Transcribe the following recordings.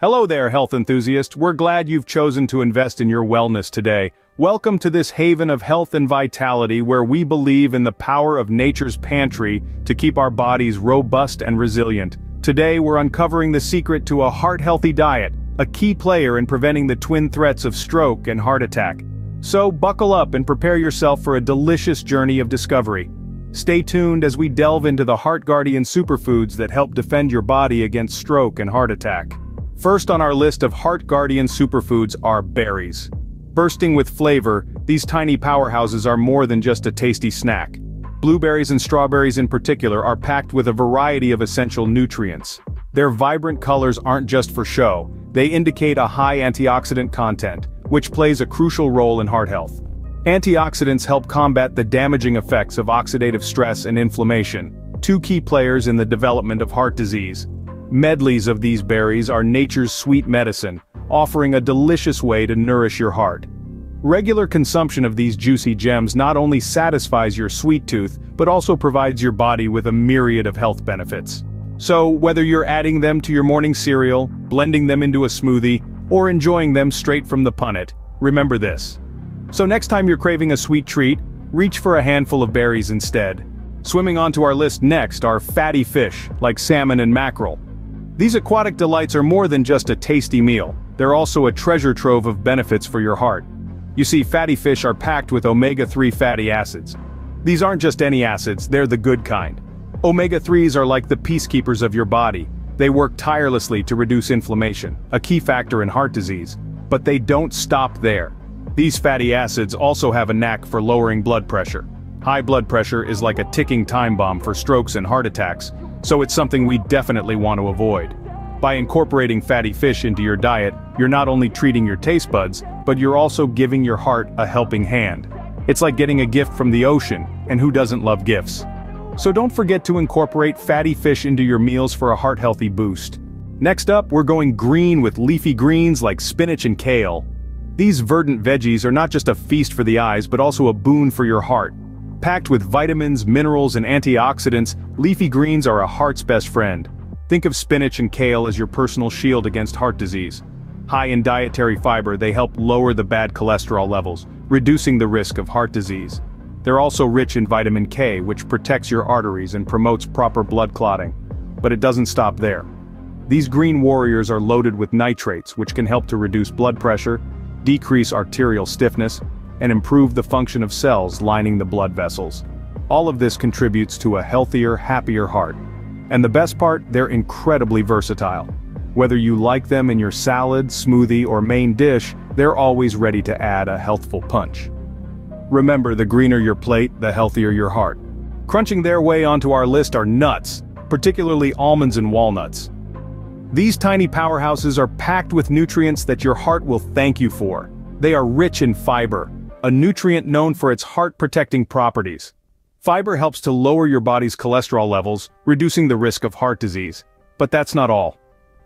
Hello there, health enthusiasts. We're glad you've chosen to invest in your wellness today. Welcome to this haven of health and vitality where we believe in the power of nature's pantry to keep our bodies robust and resilient. Today we're uncovering the secret to a heart-healthy diet, a key player in preventing the twin threats of stroke and heart attack. So buckle up and prepare yourself for a delicious journey of discovery. Stay tuned as we delve into the Heart Guardian Superfoods that help defend your body against stroke and heart attack. First on our list of Heart Guardian Superfoods are berries. Bursting with flavor, these tiny powerhouses are more than just a tasty snack. Blueberries and strawberries in particular are packed with a variety of essential nutrients. Their vibrant colors aren't just for show, they indicate a high antioxidant content, which plays a crucial role in heart health. Antioxidants help combat the damaging effects of oxidative stress and inflammation, two key players in the development of heart disease. Medleys of these berries are nature's sweet medicine, offering a delicious way to nourish your heart. Regular consumption of these juicy gems not only satisfies your sweet tooth, but also provides your body with a myriad of health benefits. So, whether you're adding them to your morning cereal, blending them into a smoothie, or enjoying them straight from the punnet, remember this. So next time you're craving a sweet treat, reach for a handful of berries instead. Swimming onto our list next are fatty fish, like salmon and mackerel. These aquatic delights are more than just a tasty meal, they're also a treasure trove of benefits for your heart. You see, fatty fish are packed with omega-3 fatty acids. These aren't just any acids, they're the good kind. Omega-3s are like the peacekeepers of your body. They work tirelessly to reduce inflammation, a key factor in heart disease. But they don't stop there. These fatty acids also have a knack for lowering blood pressure. High blood pressure is like a ticking time bomb for strokes and heart attacks, so it's something we definitely want to avoid. By incorporating fatty fish into your diet, you're not only treating your taste buds, but you're also giving your heart a helping hand. It's like getting a gift from the ocean, and who doesn't love gifts? So don't forget to incorporate fatty fish into your meals for a heart-healthy boost. Next up, we're going green with leafy greens like spinach and kale. These verdant veggies are not just a feast for the eyes, but also a boon for your heart. Packed with vitamins, minerals, and antioxidants, leafy greens are a heart's best friend. Think of spinach and kale as your personal shield against heart disease. High in dietary fiber, they help lower the bad cholesterol levels, reducing the risk of heart disease. They're also rich in vitamin K, which protects your arteries and promotes proper blood clotting. But it doesn't stop there. These green warriors are loaded with nitrates, which can help to reduce blood pressure, decrease arterial stiffness, and improve the function of cells lining the blood vessels. All of this contributes to a healthier, happier heart. And the best part, they're incredibly versatile. Whether you like them in your salad, smoothie, or main dish, they're always ready to add a healthful punch. Remember, the greener your plate, the healthier your heart. Crunching their way onto our list are nuts, particularly almonds and walnuts. These tiny powerhouses are packed with nutrients that your heart will thank you for. They are rich in fiber, a nutrient known for its heart-protecting properties. Fiber helps to lower your body's cholesterol levels, reducing the risk of heart disease. But that's not all.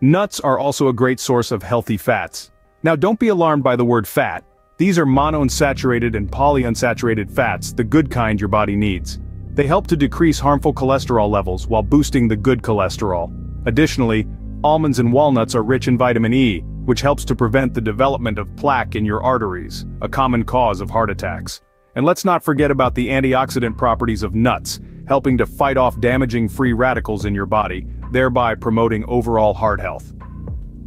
Nuts are also a great source of healthy fats. Now don't be alarmed by the word fat. These are monounsaturated and polyunsaturated fats, the good kind your body needs. They help to decrease harmful cholesterol levels while boosting the good cholesterol. Additionally, almonds and walnuts are rich in vitamin E, which helps to prevent the development of plaque in your arteries, a common cause of heart attacks. And let's not forget about the antioxidant properties of nuts, helping to fight off damaging free radicals in your body, thereby promoting overall heart health.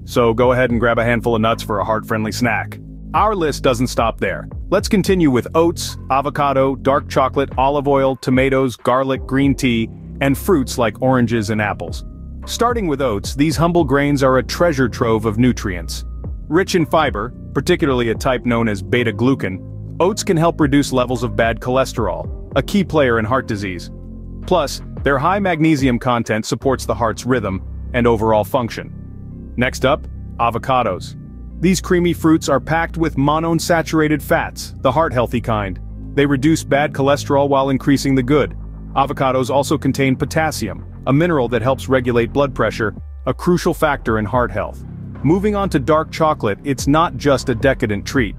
So go ahead and grab a handful of nuts for a heart-friendly snack. Our list doesn't stop there. Let's continue with oats, avocado, dark chocolate, olive oil, tomatoes, garlic, green tea, and fruits like oranges and apples. Starting with oats, these humble grains are a treasure trove of nutrients. Rich in fiber, particularly a type known as beta-glucan, oats can help reduce levels of bad cholesterol, a key player in heart disease. Plus, their high magnesium content supports the heart's rhythm and overall function. Next up, avocados. These creamy fruits are packed with monounsaturated fats, the heart-healthy kind. They reduce bad cholesterol while increasing the good. Avocados also contain potassium, a mineral that helps regulate blood pressure, a crucial factor in heart health. Moving on to dark chocolate, it's not just a decadent treat.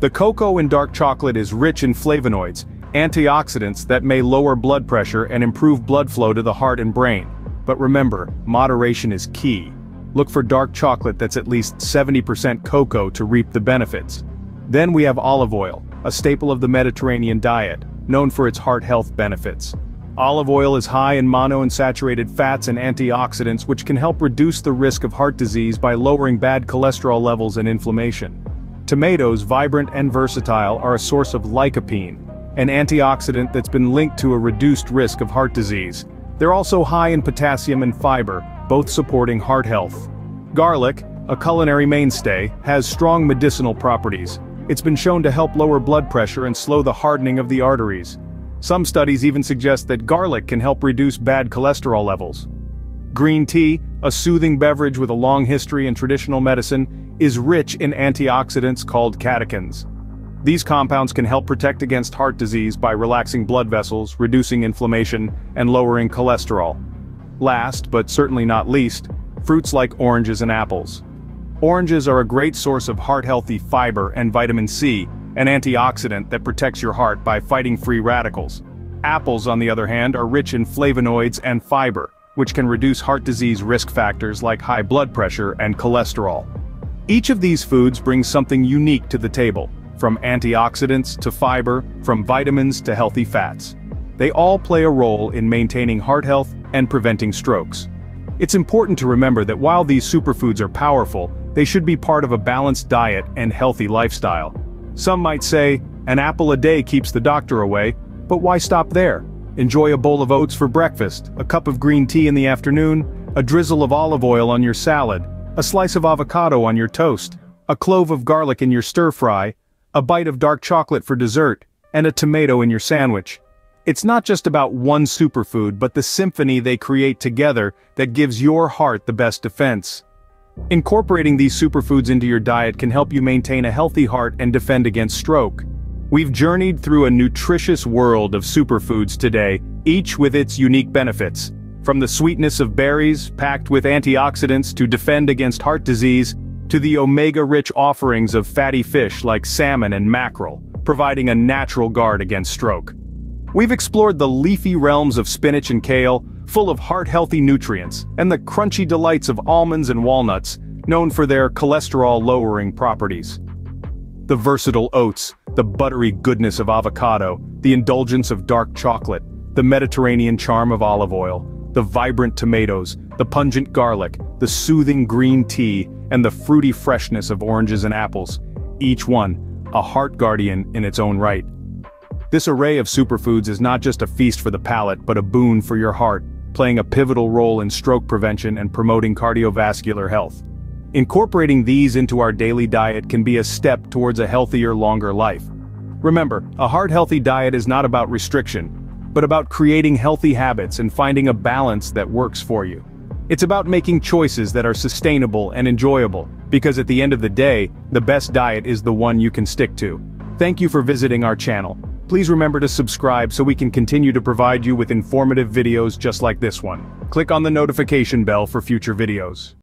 The cocoa in dark chocolate is rich in flavonoids, antioxidants that may lower blood pressure and improve blood flow to the heart and brain. But remember, moderation is key. Look for dark chocolate that's at least 70% cocoa to reap the benefits. Then we have olive oil, a staple of the Mediterranean diet, known for its heart health benefits. Olive oil is high in monounsaturated fats and antioxidants, which can help reduce the risk of heart disease by lowering bad cholesterol levels and inflammation. Tomatoes, vibrant and versatile, are a source of lycopene, an antioxidant that's been linked to a reduced risk of heart disease. They're also high in potassium and fiber, both supporting heart health. Garlic, a culinary mainstay, has strong medicinal properties. It's been shown to help lower blood pressure and slow the hardening of the arteries. Some studies even suggest that garlic can help reduce bad cholesterol levels. Green tea, a soothing beverage with a long history in traditional medicine, is rich in antioxidants called catechins. These compounds can help protect against heart disease by relaxing blood vessels, reducing inflammation, and lowering cholesterol. Last, but certainly not least, fruits like oranges and apples. Oranges are a great source of heart-healthy fiber and vitamin C, an antioxidant that protects your heart by fighting free radicals. Apples, on the other hand, are rich in flavonoids and fiber, which can reduce heart disease risk factors like high blood pressure and cholesterol. Each of these foods brings something unique to the table, from antioxidants to fiber, from vitamins to healthy fats. They all play a role in maintaining heart health and preventing strokes. It's important to remember that while these superfoods are powerful, they should be part of a balanced diet and healthy lifestyle. Some might say, an apple a day keeps the doctor away, but why stop there? Enjoy a bowl of oats for breakfast, a cup of green tea in the afternoon, a drizzle of olive oil on your salad, a slice of avocado on your toast, a clove of garlic in your stir-fry, a bite of dark chocolate for dessert, and a tomato in your sandwich. It's not just about one superfood, but the symphony they create together that gives your heart the best defense. Incorporating these superfoods into your diet can help you maintain a healthy heart and defend against stroke. We've journeyed through a nutritious world of superfoods today, each with its unique benefits. From the sweetness of berries, packed with antioxidants to defend against heart disease, to the omega-rich offerings of fatty fish like salmon and mackerel, providing a natural guard against stroke. We've explored the leafy realms of spinach and kale, full of heart-healthy nutrients, and the crunchy delights of almonds and walnuts, known for their cholesterol-lowering properties. The versatile oats, the buttery goodness of avocado, the indulgence of dark chocolate, the Mediterranean charm of olive oil, the vibrant tomatoes, the pungent garlic, the soothing green tea, and the fruity freshness of oranges and apples, each one a heart guardian in its own right. This array of superfoods is not just a feast for the palate, but a boon for your heart, playing a pivotal role in stroke prevention and promoting cardiovascular health. Incorporating these into our daily diet can be a step towards a healthier, longer life. Remember, a heart-healthy diet is not about restriction, but about creating healthy habits and finding a balance that works for you. It's about making choices that are sustainable and enjoyable, because at the end of the day, the best diet is the one you can stick to. Thank you for visiting our channel. Please remember to subscribe so we can continue to provide you with informative videos just like this one. Click on the notification bell for future videos.